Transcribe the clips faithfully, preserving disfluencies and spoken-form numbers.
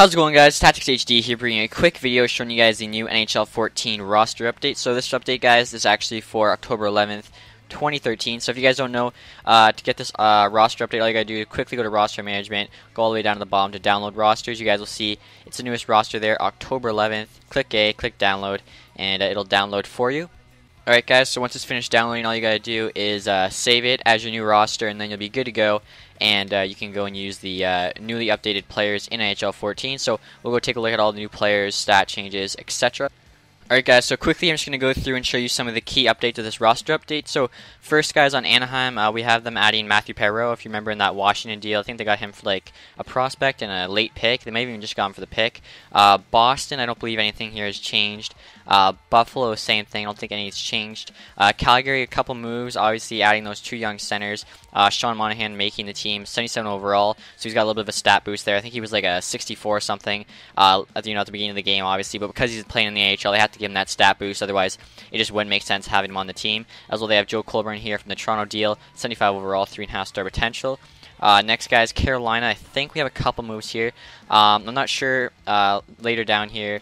How's it going, guys? TacTixHD here, bringing a quick video showing you guys the new N H L fourteen roster update. So this update, guys, is actually for October eleventh, twenty thirteen. So if you guys don't know, uh, to get this uh, roster update, all you gotta do is quickly go to roster management, go all the way down to the bottom to download rosters. You guys will see it's the newest roster there, October eleventh. Click A, click download, and uh, it'll download for you. Alright, guys, so once it's finished downloading, all you gotta do is uh, save it as your new roster, and then you'll be good to go, and uh, you can go and use the uh, newly updated players in N H L fourteen. So we'll go take a look at all the new players, stat changes, et cetera. Alright, guys, so quickly I'm just going to go through and show you some of the key updates of this roster update. So first, guys, on Anaheim, uh, we have them adding Matthew Perreault. If you remember in that Washington deal, I think they got him for like a prospect and a late pick. They may have even just got him for the pick. Uh, Boston, I don't believe anything here has changed. Uh, Buffalo, same thing. I don't think anything's changed. Uh, Calgary, a couple moves, obviously adding those two young centers. Uh, Sean Monahan making the team, seventy-seven overall, so he's got a little bit of a stat boost there. I think he was like a sixty-four or something uh, at, you know, at the beginning of the game, obviously, but because he's playing in the A H L, they have to give him that stat boost, otherwise it just wouldn't make sense having him on the team. As well, they have Joe Colborne here from the Toronto deal, seventy-five overall, three and a half star potential. Uh, next, guys, Carolina. I think we have a couple moves here. Um, I'm not sure uh, later down here.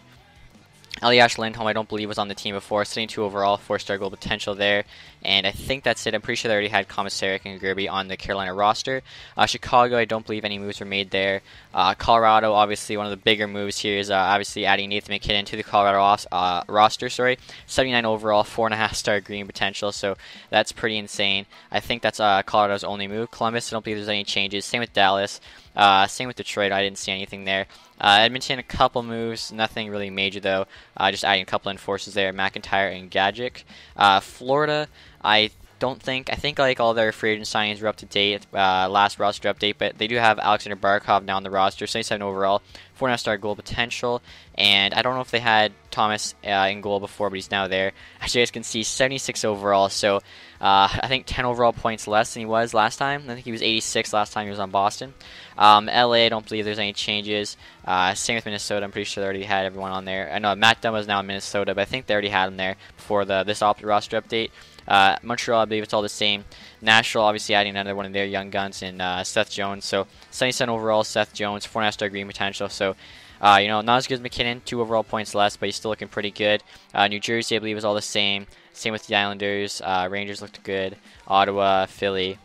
Eliash Lindholm, I don't believe, was on the team before. seventy-two overall, four star goal potential there. And I think that's it. I'm pretty sure they already had Commissarek and Girby on the Carolina roster. Uh, Chicago, I don't believe any moves were made there. Uh, Colorado, obviously, one of the bigger moves here is uh, obviously adding Nathan MacKinnon to the Colorado uh, roster. Sorry, seventy-nine overall, four and a half star green potential. So that's pretty insane. I think that's uh, Colorado's only move. Columbus, I don't believe there's any changes. Same with Dallas. Uh, same with Detroit. I didn't see anything there. Uh, Edmonton, a couple moves, nothing really major though. Uh, just adding a couple enforcers there, McIntyre and Gajic. Uh, Florida, I don't think I think like all their free agent signings were up to date uh, last roster update, but they do have Alexander Barkov now on the roster, seventy-seven overall, four and a half star goal potential. And I don't know if they had Thomas uh, in goal before, but he's now there. As you guys can see, seventy-six overall, so uh, I think ten overall points less than he was last time. I think he was eighty-six last time he was on Boston. Um, L A, I don't believe there's any changes. Uh, same with Minnesota. I'm pretty sure they already had everyone on there. I know Matt Dunn is now in Minnesota, but I think they already had him there before the this opt roster update. Uh, Montreal, I believe it's all the same. Nashville, obviously adding another one of their young guns in uh, Seth Jones. So seventy-seven overall, Seth Jones, four and a half star green potential. So uh, you know, not as good as McKinnon, two overall points less, but he's still looking pretty good. Uh, New Jersey, I believe, is all the same. Same with the Islanders. Uh, Rangers looked good. Ottawa, Philly,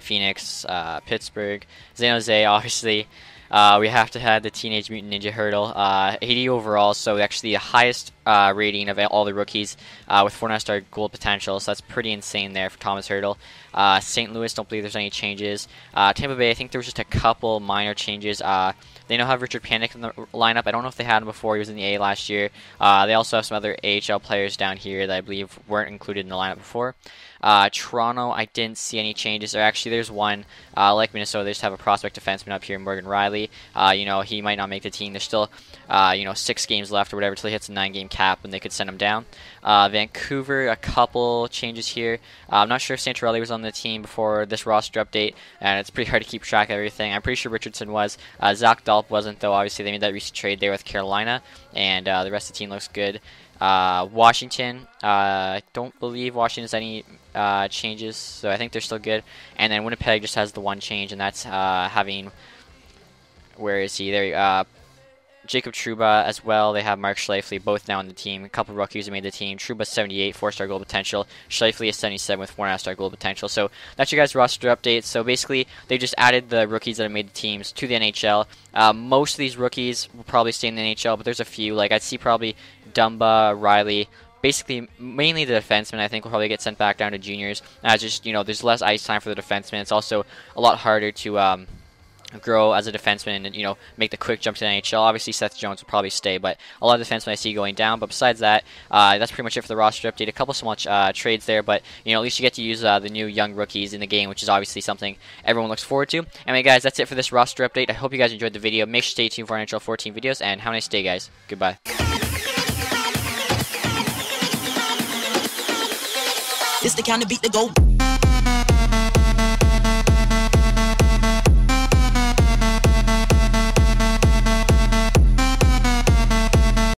Phoenix, uh, Pittsburgh, San Jose, obviously. Uh, we have to have the Teenage Mutant Ninja Hertl, uh, eighty overall, so actually the highest uh, rating of all the rookies uh, with four and a half star goal potential, so that's pretty insane there for Tomas Hertl. Uh, Saint Louis, don't believe there's any changes. Uh, Tampa Bay, I think there was just a couple minor changes. Uh, they now have Richard Panik in the lineup. I don't know if they had him before. He was in the A last year. Uh, they also have some other A H L players down here that I believe weren't included in the lineup before. Uh, Toronto, I didn't see any changes. Or actually, there's one. Uh, like Minnesota, they just have a prospect defenseman up here, Morgan Riley. Uh, you know, he might not make the team. There's still, uh, you know, six games left or whatever until he hits a nine game cap, and they could send him down. Uh, Vancouver, a couple changes here. Uh, I'm not sure if Santorelli was on the team before this roster update, and it's pretty hard to keep track of everything. I'm pretty sure Richardson was. Uh, Zach Dalton wasn't, though. Obviously, they made that recent trade there with Carolina, and uh, the rest of the team looks good. Uh, Washington, I uh, don't believe Washington's any uh, changes, so I think they're still good. And then Winnipeg just has the one change, and that's uh, having, where is he? There, uh, Jacob Truba as well. They have Mark Scheifele, both now on the team. A couple rookies have made the team. Truba, seventy-eight, four star goal potential. Scheifele is seventy-seven with four and a half star goal potential. So that's your guys' roster updates. So basically, they just added the rookies that have made the teams to the N H L. Uh, most of these rookies will probably stay in the N H L, but there's a few. Like, I'd see probably Dumba, Riley, basically mainly the defensemen, I think, will probably get sent back down to juniors. Uh, just, you know, there's less ice time for the defensemen. It's also a lot harder to um, grow as a defenseman and, you know, make the quick jump to the N H L. Obviously, Seth Jones will probably stay, but a lot of defensemen I see going down. But besides that, uh, that's pretty much it for the roster update. A couple small uh, trades there, but, you know, at least you get to use uh, the new young rookies in the game, which is obviously something everyone looks forward to. Anyway, guys, that's it for this roster update. I hope you guys enjoyed the video. Make sure to stay tuned for our N H L fourteen videos, and have a nice day, guys. Goodbye. It's the kind of beat that go.